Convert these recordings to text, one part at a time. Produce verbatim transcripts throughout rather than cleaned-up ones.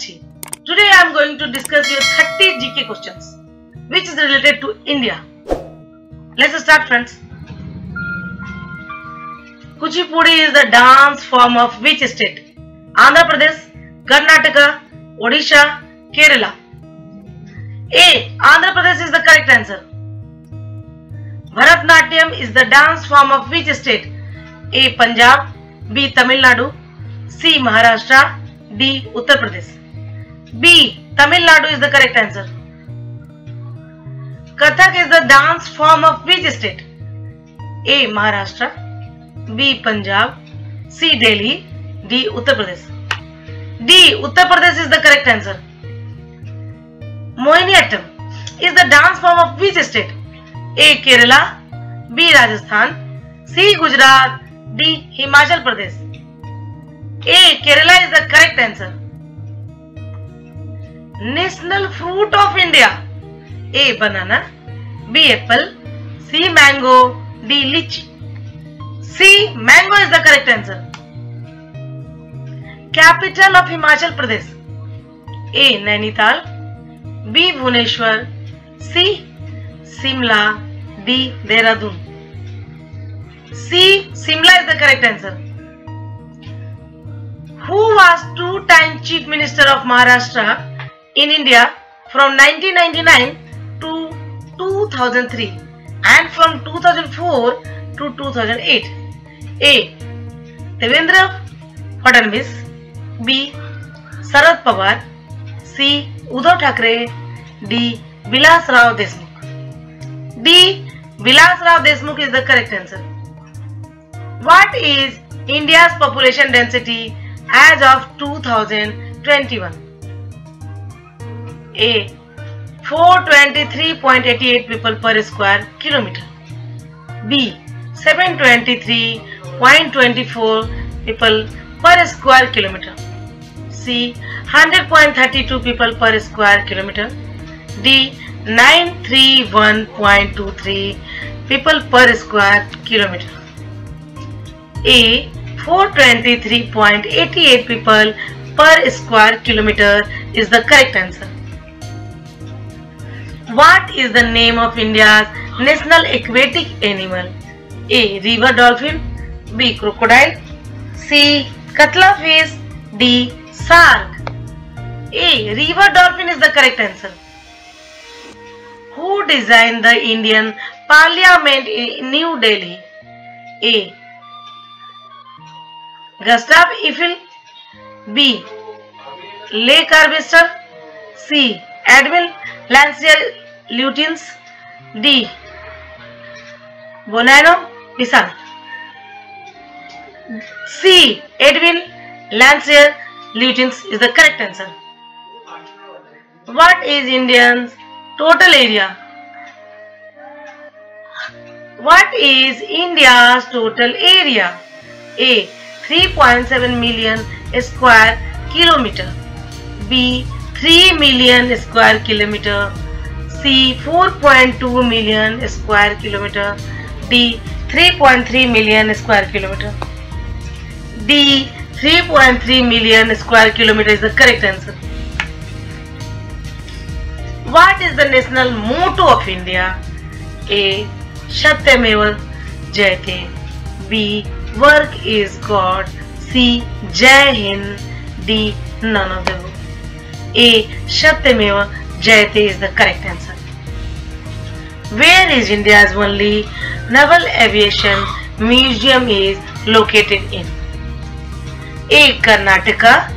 Karachi. Today I am going to discuss your thirty G K questions which is related to India. Let's start, friends. Kuchipudi is the dance form of which state? Andhra Pradesh, Karnataka, Odisha, Kerala. A. Andhra Pradesh is the correct answer. Bharatnatyam is the dance form of which state? A. Punjab, B. Tamil Nadu, C. Maharashtra, D. Uttar Pradesh. B. Tamil Nadu is the correct answer. Kathak is the dance form of which state? A. Maharashtra, B. Punjab, C. Delhi, D. Uttar Pradesh. D. Uttar Pradesh is the correct answer. Mohiniyattam is the dance form of which state? A. Kerala, B. Rajasthan, C. Gujarat, D. Himachal Pradesh. A. Kerala is the correct answer. National fruit of India. A. Banana, B. Apple, C. Mango, D. Lychee. C. Mango is the correct answer. Capital of Himachal Pradesh. A. Nainital, B. Bhubaneswar, C. Shimla, D. Dehradun. C. Shimla is the correct answer. Who was two-time Chief Minister of Maharashtra in India from nineteen ninety-nine to two thousand three and from two thousand four to two thousand eight? A. Devendra Fadnavis, B. Sharad Pawar, C. Uddhav Thackeray, D. Vilas Rao Deshmukh. D. Vilas Rao Deshmukh is the correct answer. What is India's population density as of two thousand twenty-one? A. four hundred twenty-three point eight eight people per square kilometer. B. seven hundred twenty-three point two four people per square kilometer. C. one hundred point three two people per square kilometer. D. nine hundred thirty-one point two three people per square kilometer. A. four hundred twenty-three point eight eight people per square kilometer is the correct answer. What is the name of India's national aquatic animal? A. River dolphin, B. Crocodile, C. Katla fish, D. Shark. A. River dolphin is the correct answer. Who designed the Indian Parliament in New Delhi? A. Gustav Eiffel, B. Le Corbusier, C. Edmund Lancier Lutyens, D. Bonanno Pisano. C. Edmund Lancier Lutyens is the correct answer. What is Indians total area? What is India's total area? A. three point seven million square kilometer, B. three million square kilometer, C. four point two million square kilometer, D. three point three million square kilometer. D. three point three million square kilometer is the correct answer. What is the national motto of India? A. Satyameva Jayate, B. Work is God, C. Jai Hind, D. None of the above. A. Satyameva Jayate is the correct answer. Where is India's only naval aviation museum is located in? A. Karnataka,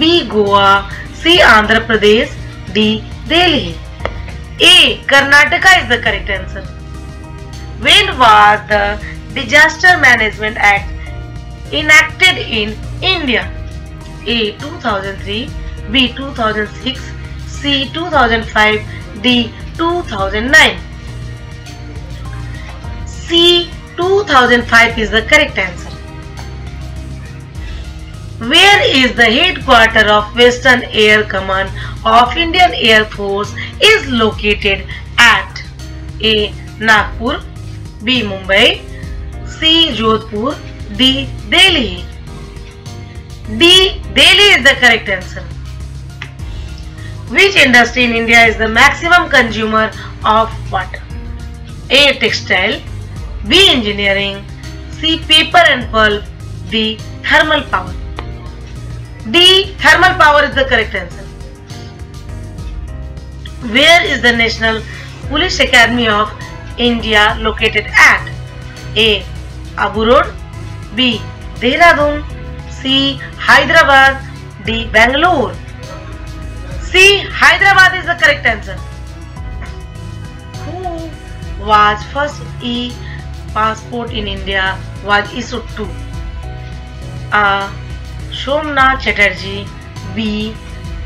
B. Goa, C. Andhra Pradesh, D. Delhi. A. Karnataka is the correct answer. When was the Disaster Management Act enacted in India? A. two thousand three, B. two thousand six, C. two thousand five, D. two thousand nine. C. two thousand five is the correct answer. Where is the headquarters of Western Air Command of Indian Air Force is located at? A. Nagpur, B. Mumbai, C. Jodhpur, D. Delhi. D. Delhi is the correct answer. Which industry in India is the maximum consumer of water? A. Textile, B. Engineering, C. Paper and pulp, D. Thermal power. D. Thermal power is the correct answer. Where is the National Police Academy of India located at? A. Abu Road, B. Dehradun, C. Hyderabad, D. Bangalore. C. Hyderabad is the correct answer. Who was first e-passport in India was issued to? A. Somnath Chatterjee, B.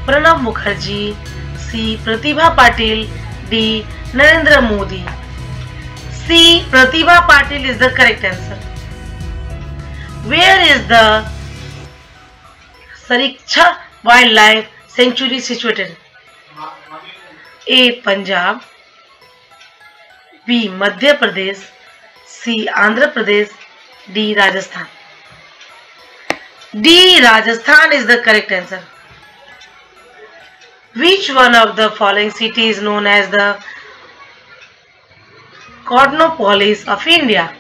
Pranab Mukherjee, C. Pratibha Patil, D. Narendra Modi. C. Pratibha Patil is the correct answer. Where is the Sariska Wildlife Sanctuary situated? A. Punjab, B. Madhya Pradesh, C. Andhra Pradesh, D. Rajasthan. D. Rajasthan is the correct answer. Which one of the following cities is known as the Cosmopolis of India?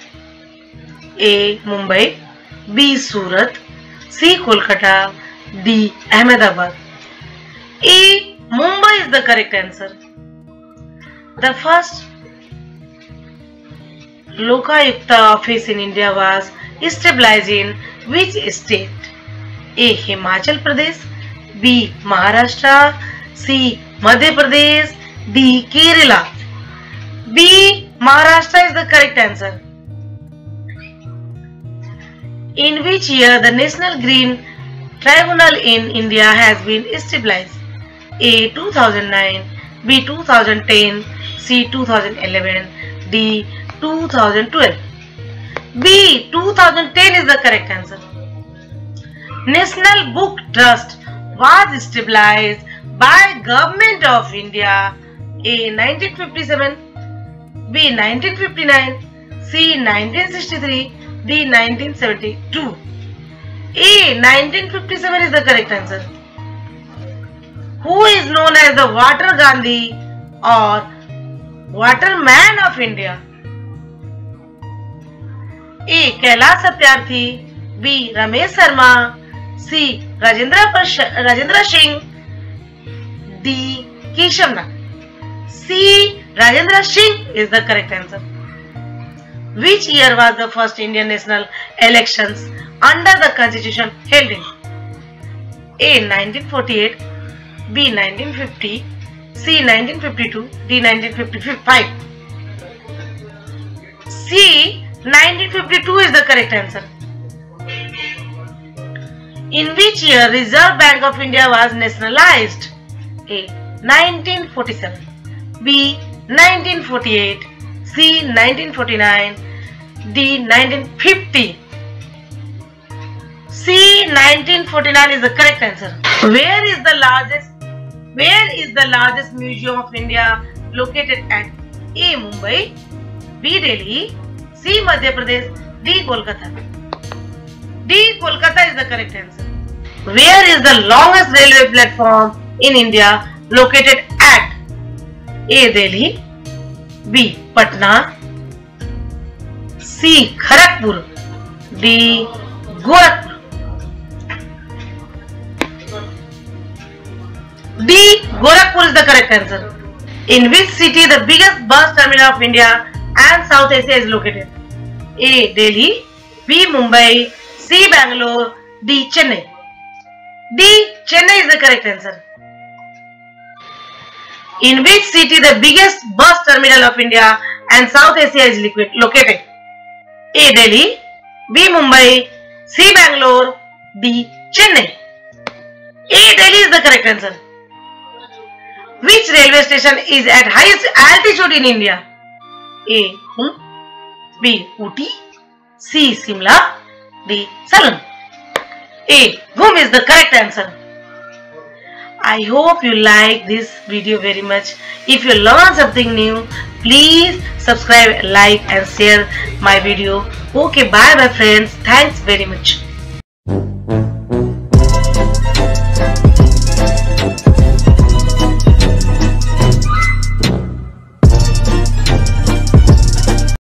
A. Mumbai, B. Surat, C. Kolkata, D. Ahmedabad. A. Mumbai is the correct answer. The first Lokayukta office in India was established in which state? A. Himachal Pradesh, B. Maharashtra, C. Madhya Pradesh, D. Kerala. B. Maharashtra is the correct answer. In which year the National Green Tribunal in India has been established? A. two thousand nine, B. two thousand ten, C. two thousand eleven, D. two thousand twelve. B. two thousand ten is the correct answer. National Book Trust was established by Government of India. A. nineteen fifty-seven, B. nineteen fifty-nine, C. nineteen sixty-three, D. nineteen seventy-two. A. nineteen fifty-seven is the correct answer. Who is known as the Water Gandhi or Waterman of India? A. Kailash Satyarthi, B. Ramesh Sharma, C. Rajendra, Rajendra Singh, D. Shimla. C. Rajendra Singh is the correct answer. Which year was the first Indian national elections under the constitution held in? A. nineteen forty-eight, B. nineteen fifty, C. nineteen fifty-two, D. nineteen fifty-five. C. nineteen fifty-two is the correct answer. In which year Reserve Bank of India was nationalized? A. nineteen forty-seven, B. nineteen forty-eight, C. nineteen forty-nine, D. nineteen fifty. C. nineteen forty-nine is the correct answer. Where is the largest Where is the largest museum of India located at? A. Mumbai, B. Delhi, C. Madhya Pradesh, D. Kolkata. D. Kolkata is the correct answer. Where is the longest railway platform in India located at? A. Delhi, B. Patna, C. Kharagpur, D. Gorakhpur. D. Gorakhpur is the correct answer. In which city the biggest bus terminal of India and South Asia is located? A. Delhi, B. Mumbai, C. Bangalore, D. Chennai. D. Chennai is the correct answer. In which city the biggest bus terminal of India and South Asia is located? A. Delhi, B. Mumbai, C. Bangalore, D. Chennai. A. Delhi is the correct answer. Which railway station is at highest altitude in India? A. Ghoom, B. Uti, C. Shimla, D. Salun. A. Ghoom is the correct answer. I hope you like this video very much. If you learn something new, please subscribe, like and share my video. Okay, bye my friends. Thanks very much.